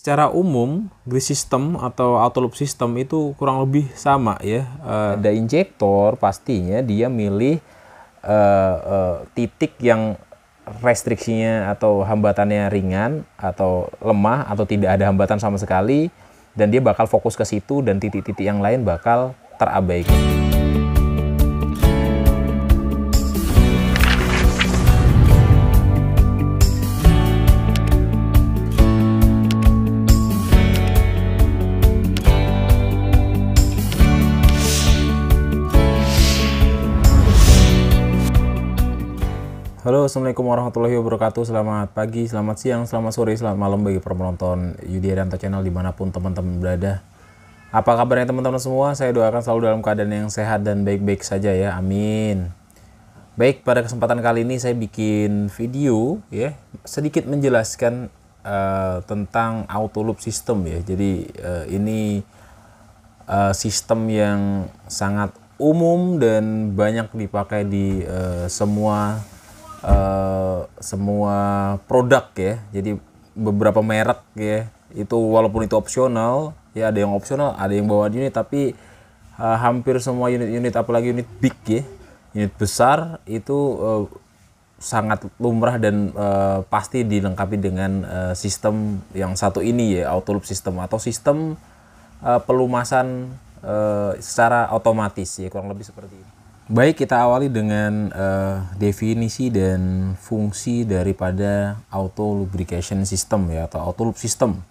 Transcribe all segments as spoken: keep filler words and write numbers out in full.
Secara umum, grease system atau autolube system itu kurang lebih sama ya. Ada injektor pastinya dia milih uh, uh, titik yang restriksinya atau hambatannya ringan atau lemah atau tidak ada hambatan sama sekali, dan dia bakal fokus ke situ dan titik-titik yang lain bakal terabaikan. Halo, assalamualaikum warahmatullahi wabarakatuh. Selamat pagi, selamat siang, selamat sore, selamat malam bagi para penonton Yudia Danta channel dimanapun teman-teman berada. Apa kabarnya teman-teman semua? Saya doakan selalu dalam keadaan yang sehat dan baik-baik saja ya, amin. Baik, pada kesempatan kali ini saya bikin video ya, sedikit menjelaskan uh, tentang autolube system ya. Jadi uh, ini uh, sistem yang sangat umum dan banyak dipakai di uh, semua Uh, semua produk ya. Jadi beberapa merek ya, itu walaupun itu opsional ya, ada yang opsional, ada yang bawaan unit, tapi uh, hampir semua unit-unit, apalagi unit big ya, unit besar itu uh, sangat lumrah dan uh, pasti dilengkapi dengan uh, sistem yang satu ini ya, autolube system atau sistem uh, pelumasan uh, secara otomatis ya, kurang lebih seperti ini. Baik, kita awali dengan uh, definisi dan fungsi daripada auto lubrication system ya, atau autolube system.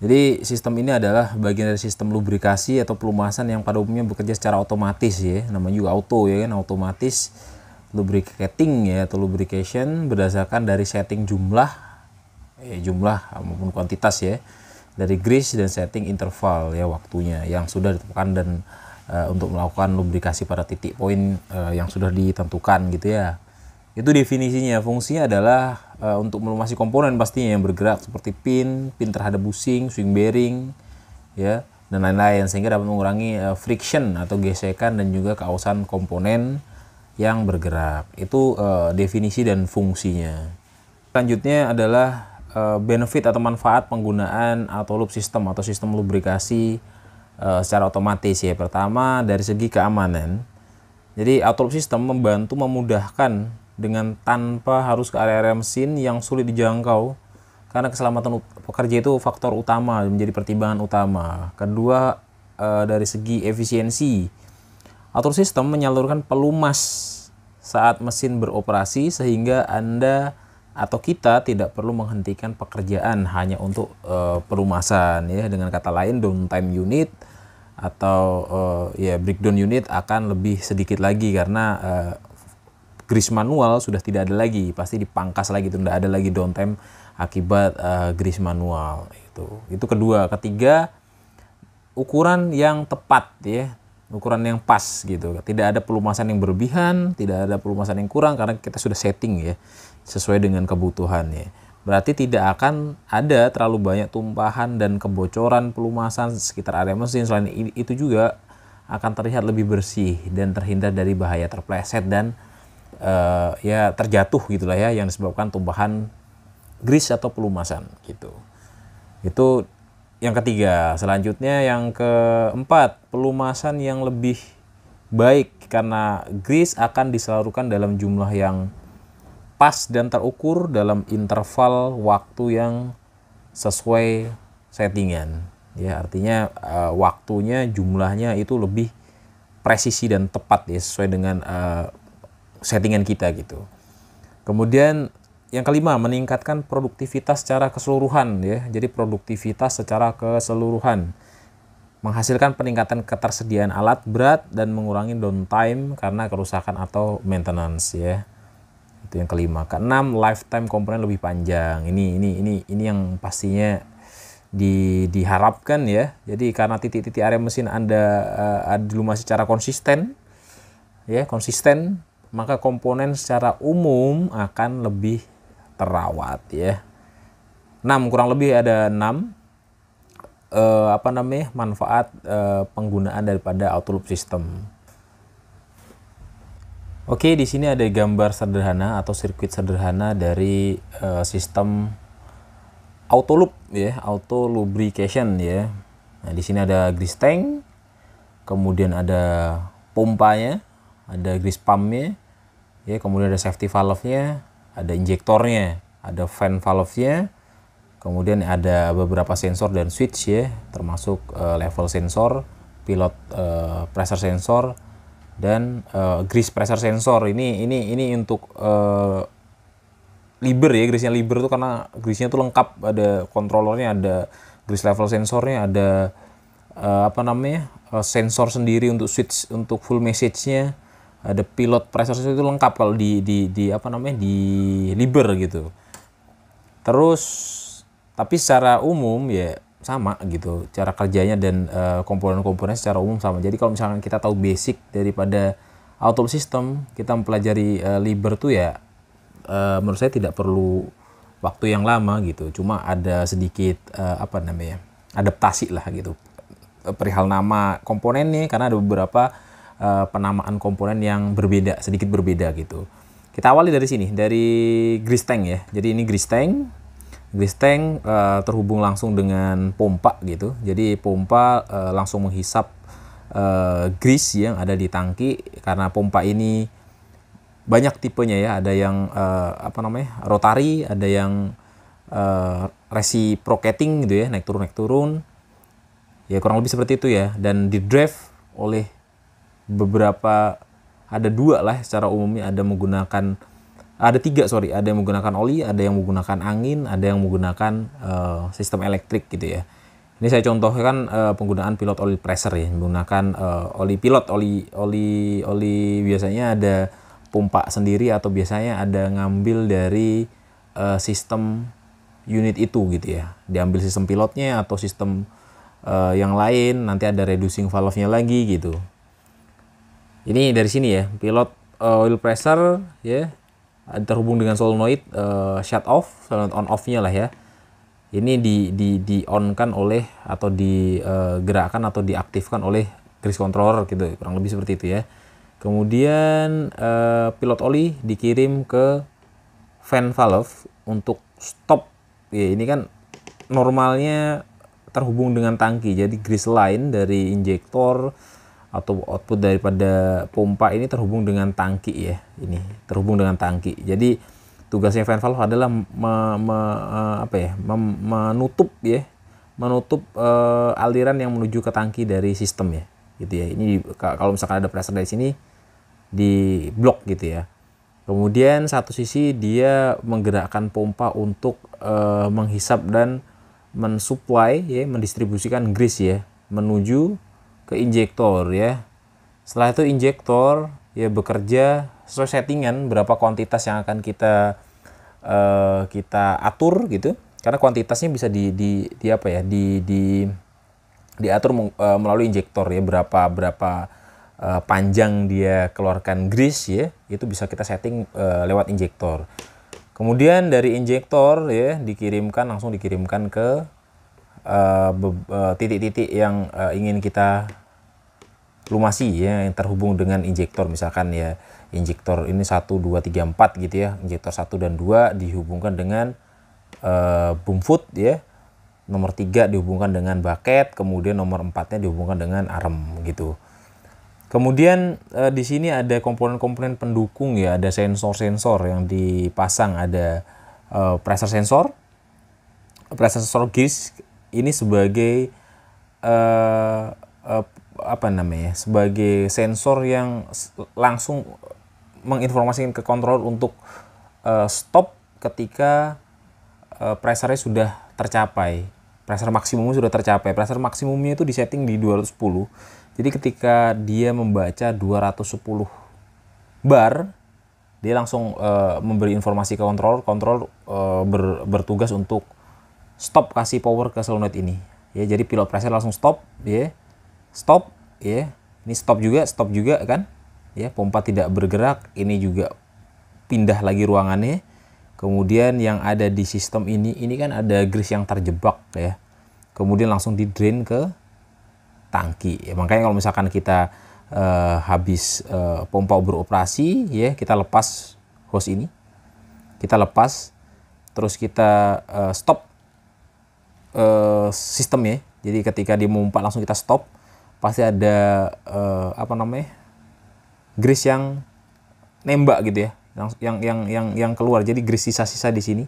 Jadi sistem ini adalah bagian dari sistem lubrikasi atau pelumasan yang pada umumnya bekerja secara otomatis ya, namanya juga auto ya kan, otomatis lubricating ya, atau lubrication berdasarkan dari setting jumlah ya, jumlah maupun kuantitas ya, dari grease dan setting interval ya, waktunya yang sudah ditentukan dan untuk melakukan lubrikasi pada titik poin uh, yang sudah ditentukan gitu ya. Itu definisinya. Fungsinya adalah uh, untuk melumasi komponen pastinya yang bergerak seperti pin, pin terhadap bushing, swing bearing ya, dan lain-lain, sehingga dapat mengurangi uh, friction atau gesekan dan juga keausan komponen yang bergerak. Itu uh, definisi dan fungsinya. Selanjutnya adalah uh, benefit atau manfaat penggunaan autolube system atau sistem lubrikasi secara otomatis ya. Pertama, dari segi keamanan. Jadi autolube system membantu memudahkan dengan tanpa harus ke area-area mesin yang sulit dijangkau, karena keselamatan pekerja itu faktor utama, menjadi pertimbangan utama. Kedua, dari segi efisiensi, autolube system menyalurkan pelumas saat mesin beroperasi, sehingga Anda atau kita tidak perlu menghentikan pekerjaan hanya untuk uh, pelumasan ya. Dengan kata lain, downtime unit atau uh, ya breakdown unit akan lebih sedikit lagi, karena uh, grease manual sudah tidak ada lagi, pasti dipangkas lagi, itu tidak ada lagi downtime akibat uh, grease manual itu. Itu kedua. Ketiga, ukuran yang tepat ya, ukuran yang pas gitu. Tidak ada pelumasan yang berlebihan, tidak ada pelumasan yang kurang, karena kita sudah setting ya sesuai dengan kebutuhannya. Berarti tidak akan ada terlalu banyak tumpahan dan kebocoran pelumasan sekitar area mesin. Selain itu juga akan terlihat lebih bersih dan terhindar dari bahaya terpleset dan uh, ya terjatuh gitulah ya, yang disebabkan tumpahan grease atau pelumasan gitu. Itu yang ketiga. Selanjutnya yang keempat, pelumasan yang lebih baik, karena grease akan disalurkan dalam jumlah yang pas dan terukur dalam interval waktu yang sesuai settingan ya. Artinya uh, waktunya, jumlahnya itu lebih presisi dan tepat ya, sesuai dengan uh, settingan kita gitu. Kemudian yang kelima, meningkatkan produktivitas secara keseluruhan ya. Jadi produktivitas secara keseluruhan menghasilkan peningkatan ketersediaan alat berat dan mengurangi downtime karena kerusakan atau maintenance ya. Itu yang kelima. Keenam, lifetime komponen lebih panjang. Ini ini ini ini yang pastinya di, diharapkan ya. Jadi karena titik-titik area mesin Anda uh, dilumasi secara konsisten ya, konsisten, maka komponen secara umum akan lebih terawat ya. enam, kurang lebih ada enam uh, apa namanya? manfaat uh, penggunaan daripada autolube system. Oke, di sini ada gambar sederhana atau sirkuit sederhana dari uh, sistem autolube ya, auto lubrication ya. Nah, di sini ada grease tank, kemudian ada pompanya, ada grease pumpnya ya, kemudian ada safety valve-nya, ada injektornya, ada fan valve-nya, kemudian ada beberapa sensor dan switch ya, termasuk uh, level sensor, pilot uh, pressure sensor, dan uh, grease pressure sensor. Ini ini ini untuk uh, Liebherr ya, grease-nya Liebherr tuh karena grease-nya tuh lengkap, ada kontrolernya, ada grease level sensornya, ada uh, apa namanya uh, sensor sendiri untuk switch, untuk full message-nya, ada pilot pressure sensor, itu lengkap kalau di, di di apa namanya di Liebherr gitu. Terus tapi secara umum ya sama gitu cara kerjanya, dan uh, komponen-komponen secara umum sama. Jadi kalau misalkan kita tahu basic daripada autolube system, kita mempelajari uh, Liebherr tuh ya, Uh, menurut saya tidak perlu waktu yang lama gitu, cuma ada sedikit uh, apa namanya adaptasi lah gitu perihal nama komponennya, karena ada beberapa uh, penamaan komponen yang berbeda, sedikit berbeda gitu. Kita awali dari sini, dari grease tank ya. Jadi ini grease tank, grease tank uh, terhubung langsung dengan pompa gitu. Jadi pompa uh, langsung menghisap uh, grease yang ada di tangki, karena pompa ini banyak tipenya ya, ada yang uh, apa namanya rotari, ada yang uh, reciprocating gitu ya, naik turun naik turun ya, kurang lebih seperti itu ya. Dan di drive oleh beberapa, ada dua lah secara umumnya, ada menggunakan ada tiga sorry ada yang menggunakan oli, ada yang menggunakan angin, ada yang menggunakan uh, sistem elektrik gitu ya. Ini saya contohkan uh, penggunaan pilot oli pressure ya, menggunakan uh, oli pilot, oli oli oli biasanya ada pompa sendiri, atau biasanya ada ngambil dari uh, sistem unit itu gitu ya, diambil sistem pilotnya atau sistem uh, yang lain, nanti ada reducing valve-nya lagi gitu. Ini dari sini ya, pilot uh, oil pressure ya, terhubung dengan solenoid uh, shut off, solenoid on off-nya lah ya. Ini di di di on-kan oleh atau digerakkan uh, atau diaktifkan oleh grease controller gitu, kurang lebih seperti itu ya. Kemudian uh, pilot oli dikirim ke fan valve untuk stop. Ya, ini kan normalnya terhubung dengan tangki. Jadi grease line dari injektor atau output daripada pompa ini terhubung dengan tangki ya. Ini terhubung dengan tangki. Jadi tugasnya fan valve adalah me, me, apa ya? Mem, menutup ya, menutup uh, aliran yang menuju ke tangki dari sistem ya. Gitu ya. Ini kalau misalkan ada pressure dari sini di blok gitu ya. Kemudian satu sisi dia menggerakkan pompa untuk uh, menghisap dan mensuplai ya, mendistribusikan grease ya menuju ke injektor ya. Setelah itu injektor ya bekerja sesuai settingan, berapa kuantitas yang akan kita uh, kita atur gitu. Karena kuantitasnya bisa di di, di apa ya? di di diatur uh, melalui injektor ya, berapa berapa Uh, panjang dia keluarkan grease ya, itu bisa kita setting uh, lewat injektor. Kemudian dari injektor ya dikirimkan, langsung dikirimkan ke titik-titik uh, uh, yang uh, ingin kita lumasi ya, yang terhubung dengan injektor. Misalkan ya injektor ini satu, dua, tiga, empat gitu ya, injektor satu dan dua dihubungkan dengan uh, boom foot ya, nomor tiga dihubungkan dengan bucket, kemudian nomor empatnya dihubungkan dengan arm gitu. Kemudian eh, di sini ada komponen-komponen pendukung ya, ada sensor-sensor yang dipasang, ada eh, pressure sensor, pressure sensor grease ini sebagai eh, eh, apa namanya, sebagai sensor yang langsung menginformasikan ke controller untuk eh, stop ketika eh, pressure-nya sudah tercapai, pressure maksimumnya sudah tercapai. Pressure maksimumnya itu disetting di dua ratus sepuluh. Jadi ketika dia membaca dua ratus sepuluh bar, dia langsung uh, memberi informasi ke controller, controller uh, ber, bertugas untuk stop, kasih power ke solenoid ini. Ya, jadi pilot pressure langsung stop, ya. Stop, ya. Ini stop juga, stop juga kan? Ya, pompa tidak bergerak, ini juga pindah lagi ruangannya. Kemudian yang ada di sistem ini, ini kan ada grease yang terjebak ya. Kemudian langsung di drain ke tangki. Ya, makanya kalau misalkan kita uh, habis uh, pompa beroperasi ya, kita lepas hose ini. Kita lepas, terus kita uh, stop uh, sistemnya. Jadi ketika dia memompa langsung kita stop, pasti ada uh, apa namanya grease yang nembak gitu ya, yang yang yang yang keluar. Jadi grease sisa-sisa di sini,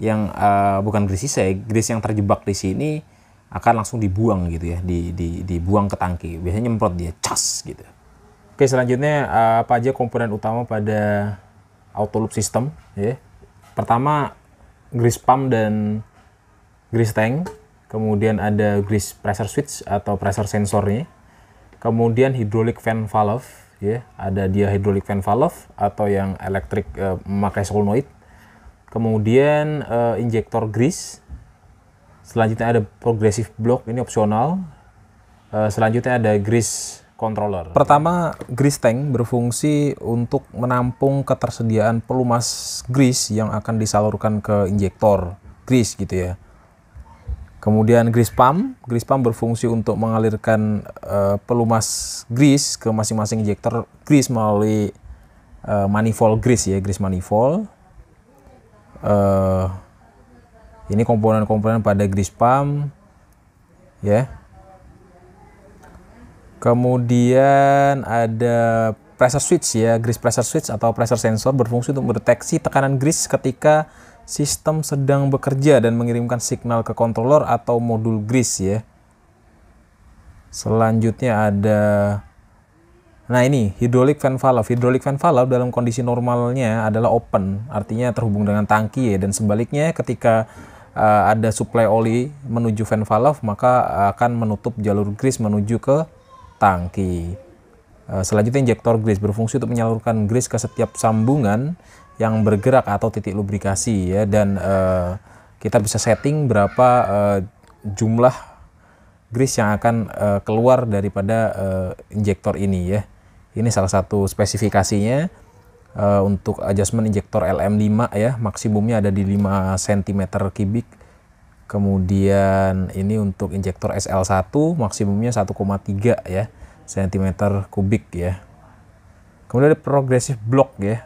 yang uh, bukan grease sisa, grease yang terjebak di sini akan langsung dibuang gitu ya, di, di, dibuang ke tangki. Biasanya nyemprot dia, cas gitu. Oke, selanjutnya apa aja komponen utama pada autolube system ya? Pertama grease pump dan grease tank. Kemudian ada grease pressure switch atau pressure sensornya. Kemudian hydraulic fan valve, ya, ada dia hydraulic fan valve atau yang elektrik uh, memakai solenoid. Kemudian uh, injektor grease. Selanjutnya ada progressive block, ini opsional. Uh, selanjutnya ada grease controller. Pertama, grease tank berfungsi untuk menampung ketersediaan pelumas grease yang akan disalurkan ke injektor grease gitu ya. Kemudian grease pump, grease pump berfungsi untuk mengalirkan uh, pelumas grease ke masing-masing injektor grease melalui uh, manifold grease ya, grease manifold. Uh, ini komponen-komponen pada grease pump ya. Kemudian ada pressure switch ya, grease pressure switch atau pressure sensor berfungsi untuk mendeteksi tekanan grease ketika sistem sedang bekerja dan mengirimkan signal ke controller atau modul grease ya. Selanjutnya ada, nah ini hydraulic fan valve. Hydraulic fan valve dalam kondisi normalnya adalah open, artinya terhubung dengan tangki ya, dan sebaliknya ketika uh, ada suplai oli menuju fan valve maka akan menutup jalur grease menuju ke tangki. Uh, selanjutnya injektor grease berfungsi untuk menyalurkan grease ke setiap sambungan yang bergerak atau titik lubrikasi ya, dan uh, kita bisa setting berapa uh, jumlah grease yang akan uh, keluar daripada uh, injektor ini ya. Ini salah satu spesifikasinya. Uh, untuk adjustment injektor L M lima ya, maksimumnya ada di lima sentimeter kubik. Kemudian ini untuk injektor S L satu maksimumnya satu koma tiga ya sentimeter kubik ya. Kemudian ada progressive block ya.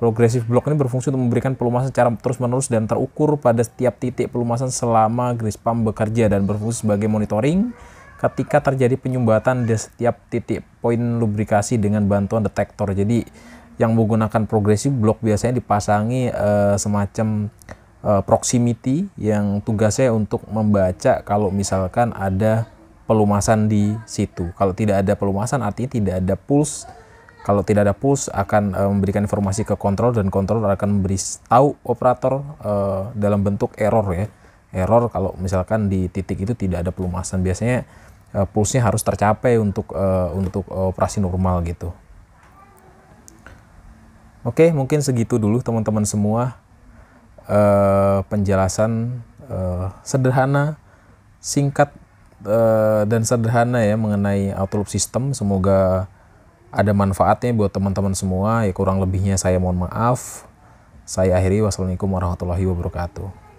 Progressive block ini berfungsi untuk memberikan pelumasan secara terus-menerus dan terukur pada setiap titik pelumasan selama grease pump bekerja, dan berfungsi sebagai monitoring ketika terjadi penyumbatan di setiap titik poin lubrikasi dengan bantuan detektor. Jadi yang menggunakan progressive block biasanya dipasangi uh, semacam uh, proximity yang tugasnya untuk membaca kalau misalkan ada pelumasan di situ. Kalau tidak ada pelumasan artinya tidak ada pulse. Kalau tidak ada pulse akan uh, memberikan informasi ke kontrol, dan kontrol akan memberi tahu operator uh, dalam bentuk error ya. Error kalau misalkan di titik itu tidak ada pelumasan. Biasanya uh, pulse-nya harus tercapai untuk uh, untuk operasi normal gitu. Oke, mungkin segitu dulu teman-teman semua. Uh, penjelasan uh, sederhana, singkat uh, dan sederhana ya mengenai autolube system. Semoga ada manfaatnya buat teman-teman semua. Ya, kurang lebihnya saya mohon maaf. Saya akhiri, wassalamualaikum warahmatullahi wabarakatuh.